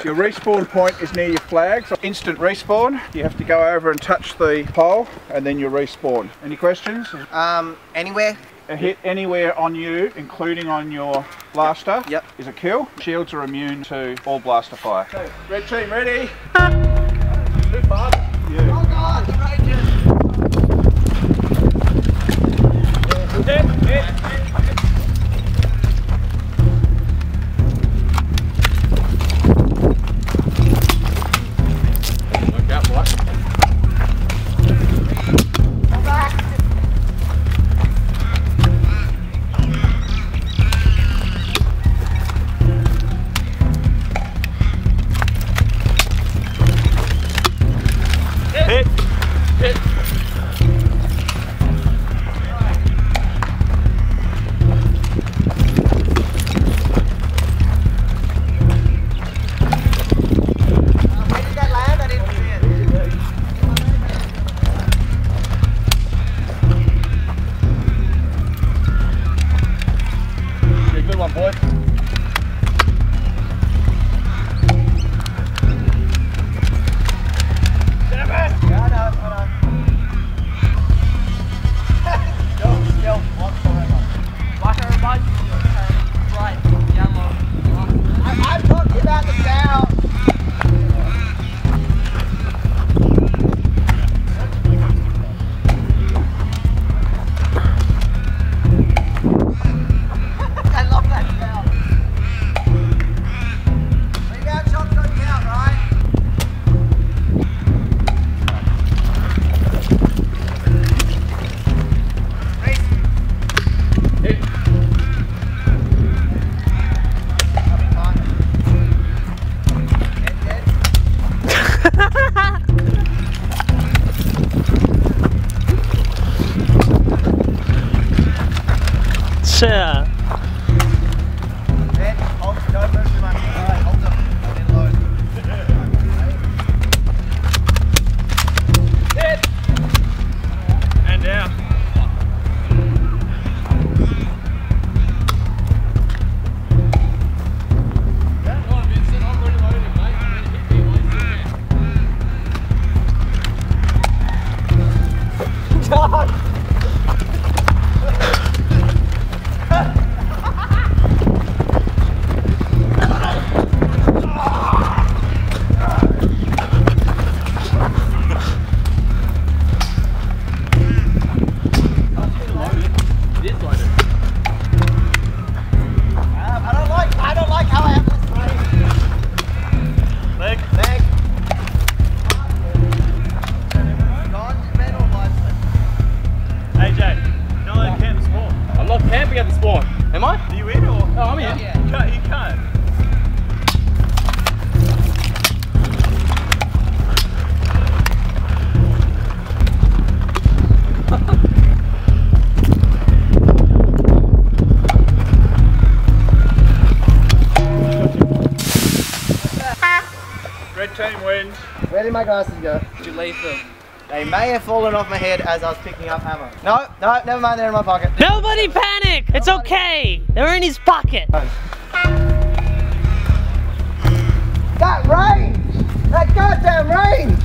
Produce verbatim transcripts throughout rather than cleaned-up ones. So your respawn point is near your flag, so instant respawn. You have to go over and touch the pole and then you respawn. Any questions? Um, anywhere? A hit anywhere on you, including on your blaster, yep. is a kill. Shields are immune to all blaster fire. So, red team ready? Too fast. Yeah. Oh God, Rangers! Hit, hit, hit. Look out, boy. Yeah. And down. God. Where did my glasses go? Did you leave them? They may have fallen off my head as I was picking up ammo. No, no, never mind, they're in my pocket. Nobody panic! Nobody. It's okay! They're in his pocket! That range! That goddamn range!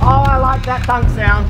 Oh, I like that thunk sound.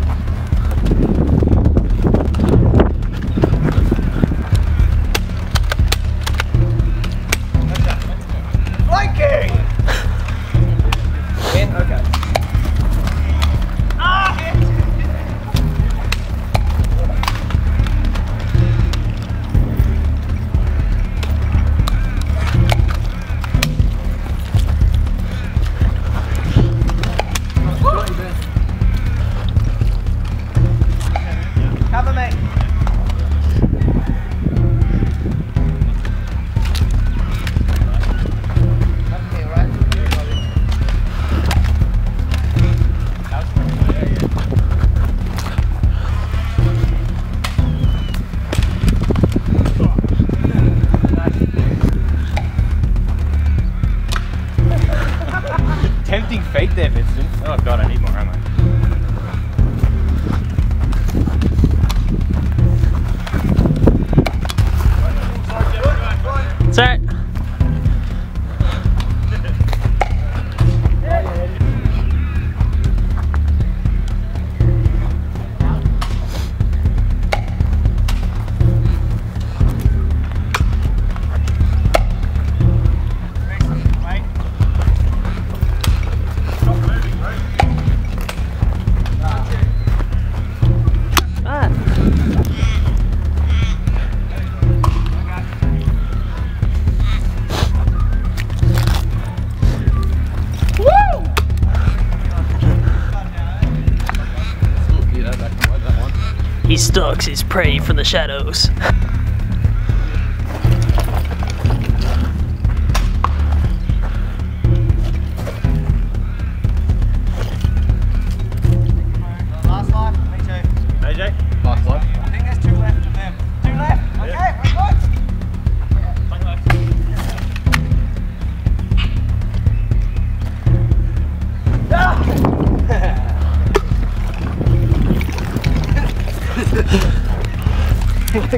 He stalks his prey from the shadows.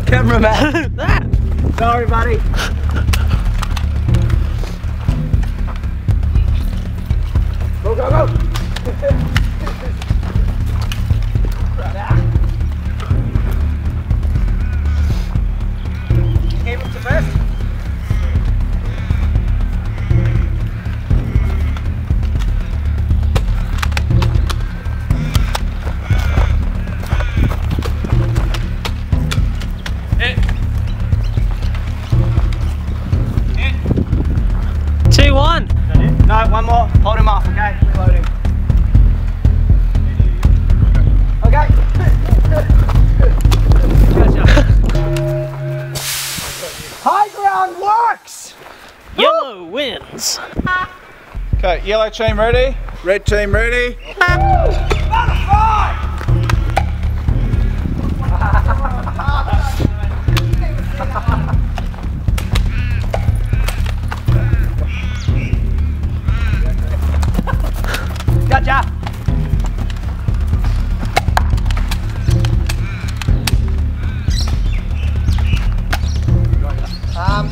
Cameraman. Sorry, buddy. Go, go, go. Came up to first. No, one more. Hold him up, okay? Reload him. Okay. High ground works! Yellow Woo! Wins. Okay, yellow team ready? Red team ready?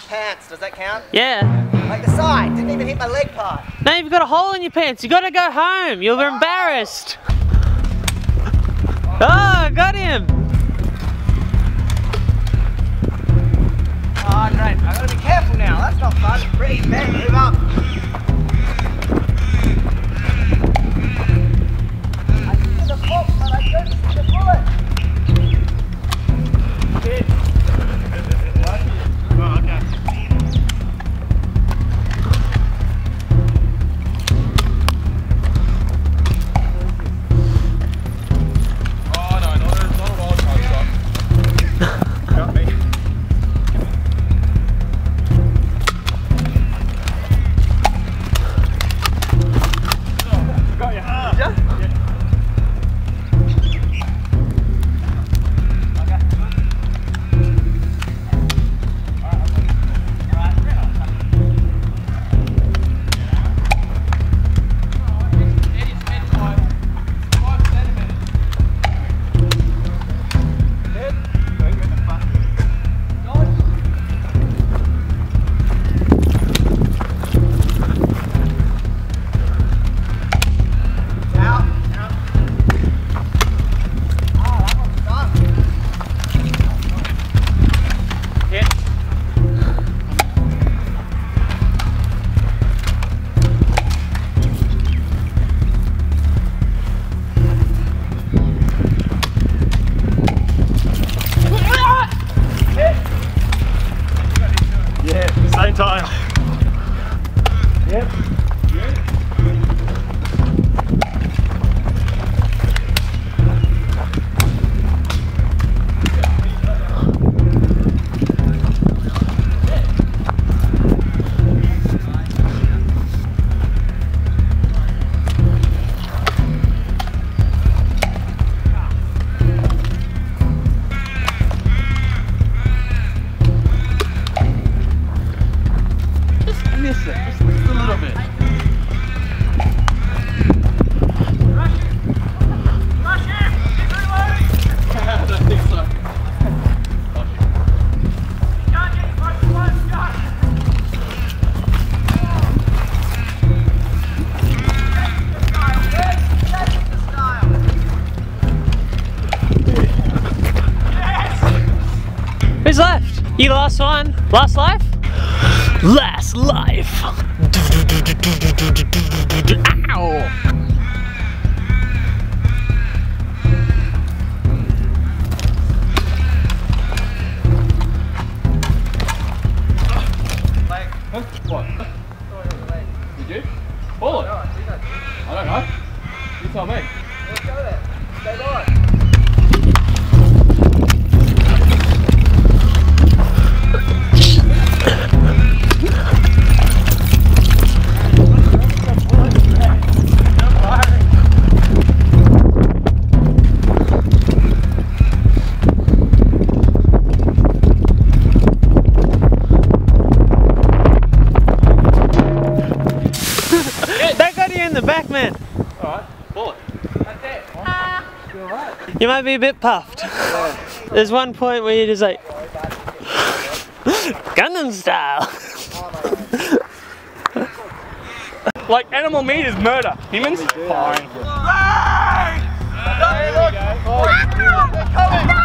Pants, does that count? Yeah. Like the side, didn't even hit my leg part. Now you've got a hole in your pants, you gotta go home, you're oh. embarrassed. Oh, got him. Oh great, I gotta be careful now, that's not fun. Breathe, man, move up. I see the hook, but I don't see the bullet. Left. You last one. Last life? Last life. Ow. What? Did you? Ball it? I don't know. You tell me. Let's go there. Stay by. man. Alright, bullet. That's it. Uh, you alright? You might be a bit puffed. There's one point where you're just like Gundam style. Like animal meat is murder. Humans? Fine. Hey! Hey, look! They're coming!